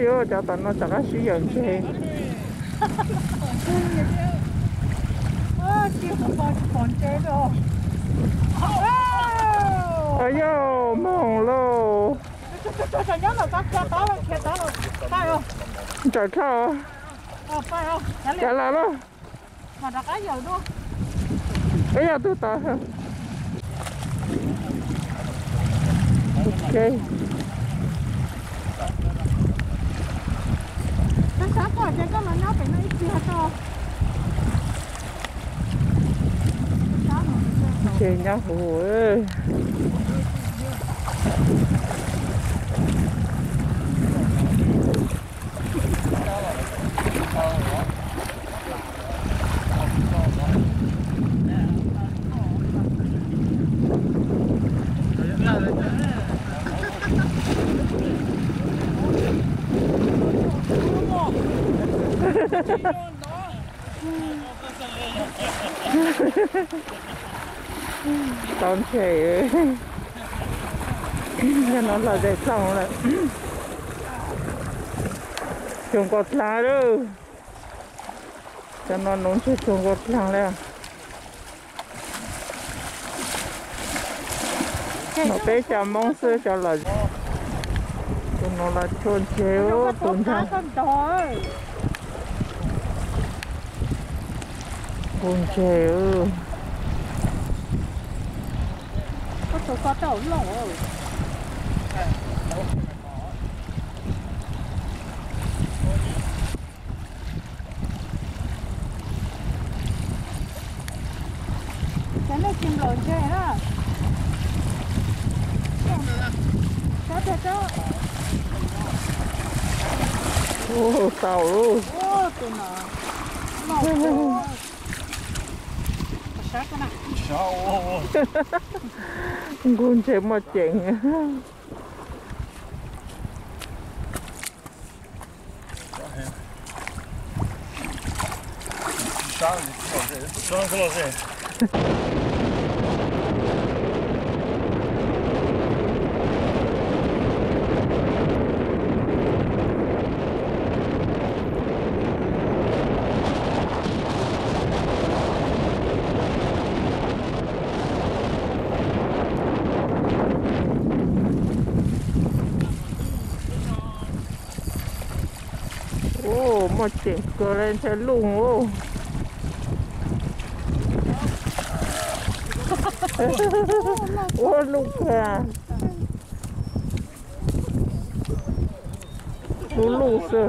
よ。じゃあ旦那探しやんけ。あ、気分が混んでる。あよ、もうろ。ちょ、やだ、だから。じゃあか。あ、かよ。じゃらろ。まだかよど。いや、どうだ。Okay. Chị nhỏ hù ơi. Con trẻ nó là để xong lại trồng cọt lá đâu cho nó nóng cho trồng cọt lá này nó bé chả mong sơ cho là chúng nó là trôn chéo tốn thang con chéo có tàu lỏng rồi. Cái này chim lợn chơi ha. Sao? Ô tàu luôn. Ô tụi nó. Con trẻ mà chèn một chỉnh cửa lên sẽ lùng ô. Ô lùng à. Lù lù sơ.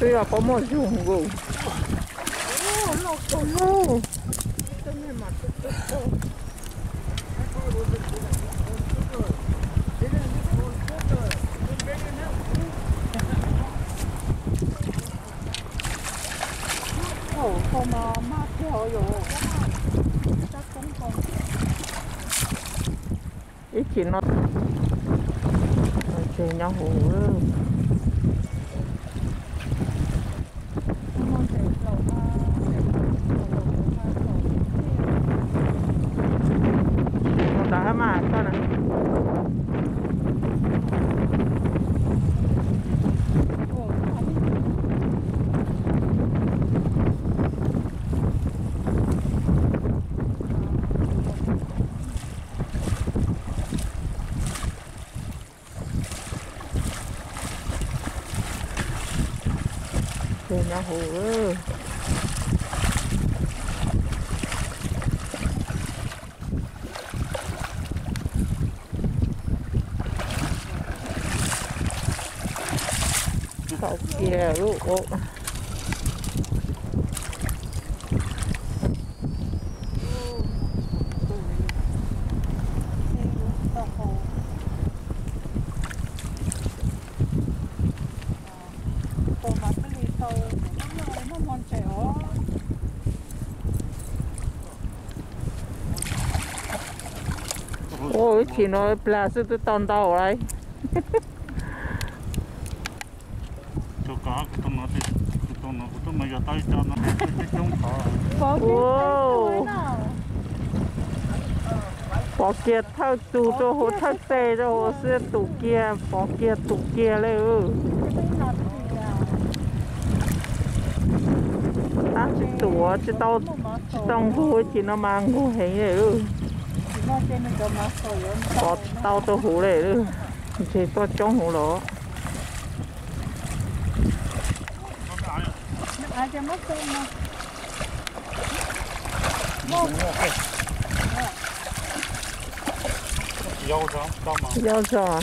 Tuy là có một dùng gồm nó có lô. Ít chỉ nó chơi nhau hổ นะโหเขาเกี่ยวลูกโอ้chỉ nói là sự tự tồn tàu đấy. Cho cá cũng nói thì cũng nói cũng mấy cái tay cho nó cái chống khó. Bỏ kia thao tù cho hồ thao tê cho hồ xưa tủ kia đấy ư. Tát chỉ tủ chỉ tao chỉ tông hồ chỉ nó mang hồ hé đấy ư.có tao tô hủ này nữa thì tôi chống hủ lỗ dâu giò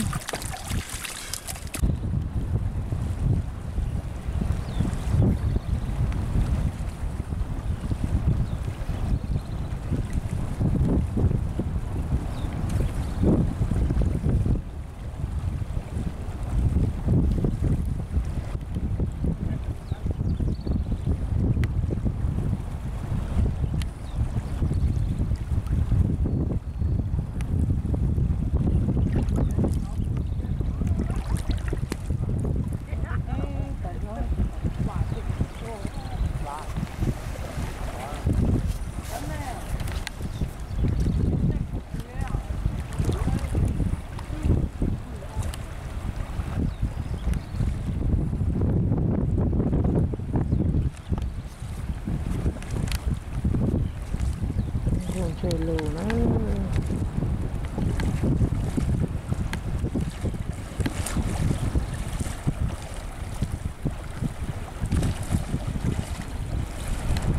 ม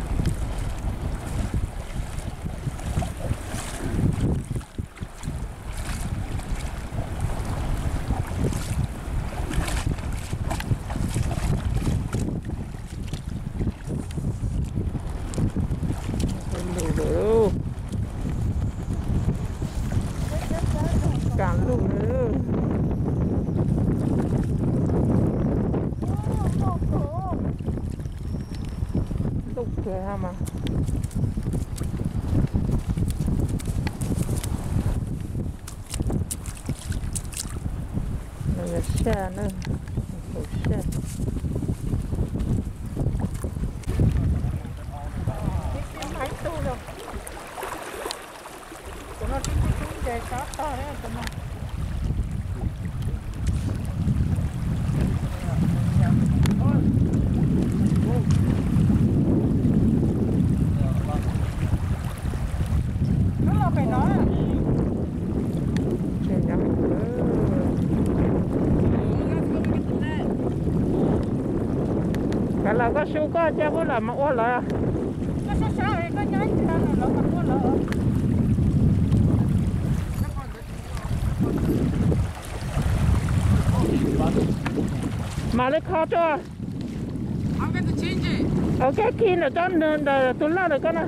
าเนี่ยแช่เนอะโอ้แช่หายตู้แล้วตอนนั้นที่ตู้ใหญ่ช้าต่อแล้วตอนนั้นก็ชูก็จะพูดละมาอ้วนเลยก็ช้าๆเลยก็ย้ายเท่านั้นแล้วก็อ้วนเลยมาเลยข้าวจ้าเอาแค่ตัวชิ้นจีเอาแค่กินเดี๋ยวจ้าเดินเดี๋ยวตุนล่าเดี๋ยวก็นะ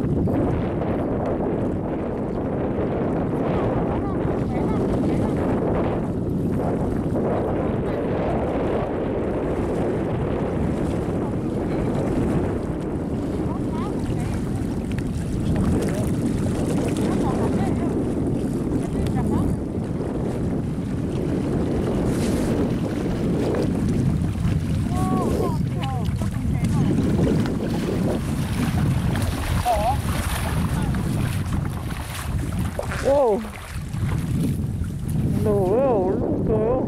Wow, lo veo, boludo,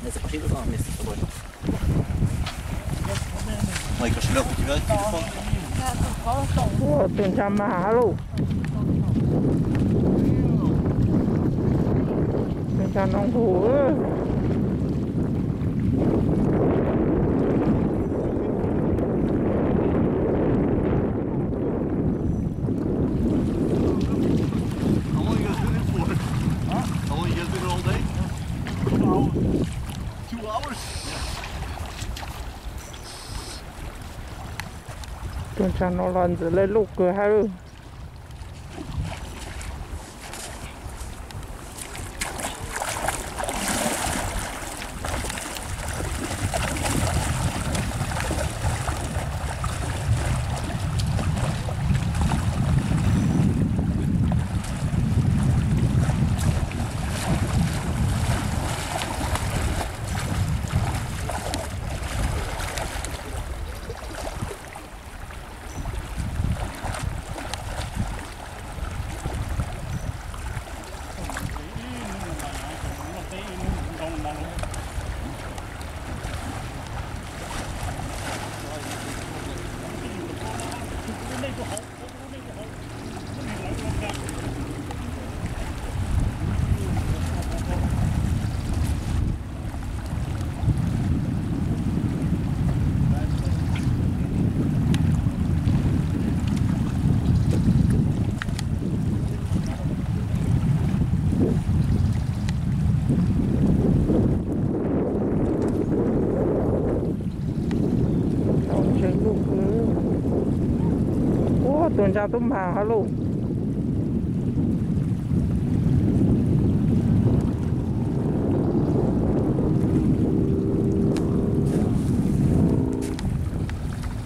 Hãy subscribe cho kênh Ghiền Mì Gõ để không bỏ lỡ những tuần tra tôm hàng hả luôn.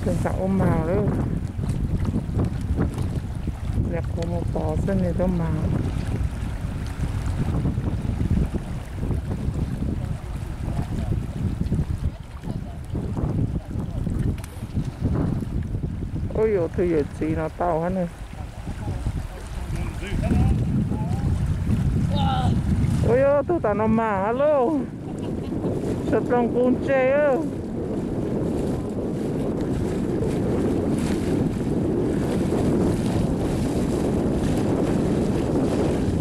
Tuần tra ôm hàng đấy. Đẹp của một bò sân này tôm hàng. Ôi dồi, thư dệt gì nó tàu hết rồi. Ôi dồi, thư tàu nó mà hết luôn. Sập lòng cuốn chê á.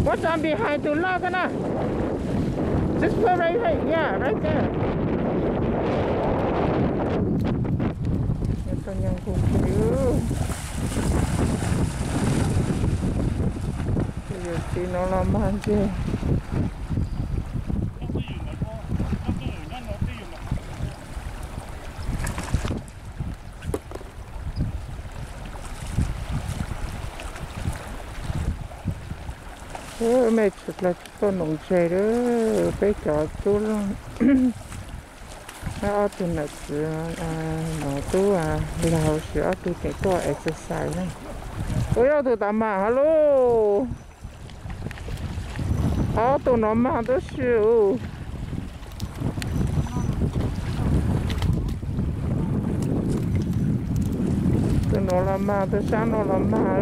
What's on behind the log, Anna? This way right here, yeah, right there. Yang kumpul, dia tina lama je. Oh, macam lah tu nongcai deh, pecah tu lah. Nó từ nãy nó tu à, là hồi xưa tu cái to exercise này. Ôi ơi tu tạm mà hello, áo tu nó mà tu siêu. Tu nó là mà tu sáng nó là mà.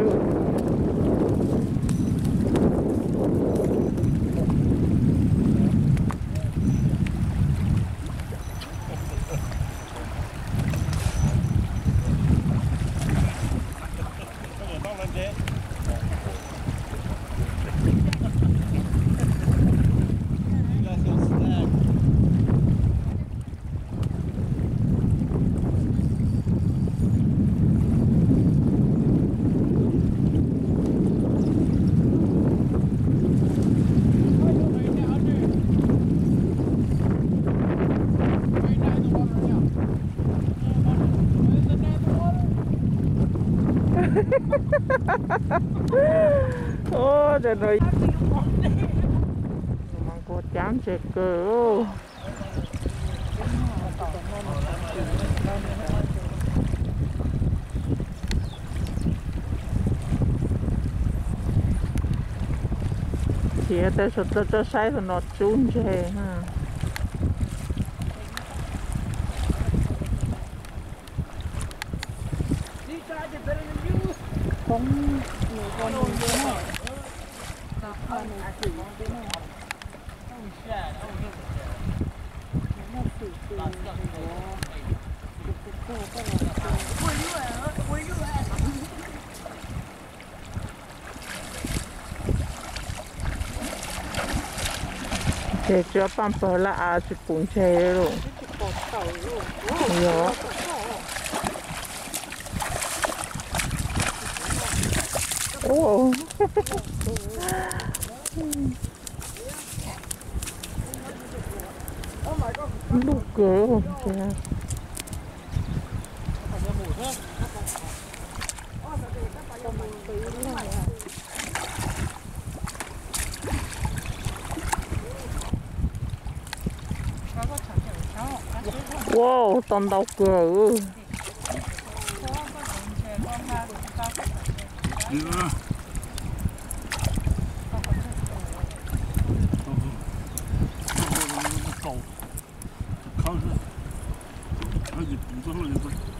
Ô trời ơi, mong cô chán chết cơ. Chia tới sụt tới sai rồi nọt xuống chè ha. Con để cho bạn bè là ăn chút bún chè luôn. Oh. Look, girl. Yeah. Whoa, thunder girl. Yeah. Thank you.